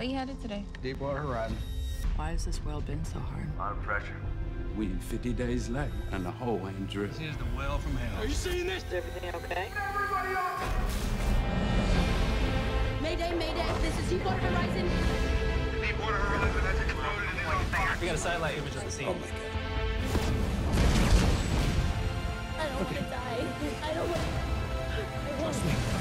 Where you headed today? Deepwater Horizon. Why has this well been so hard? A lot of pressure. We in 50 days left, and the hole ain't dripping. This is the well from hell. Are you seeing this? Is everything okay? Everybody up! Mayday, mayday, this is Deepwater Horizon. The Deepwater Horizon has exploded and it's on fire. We got a satellite image on the scene. Oh my God. I don't want to die. I don't want to... Trust me.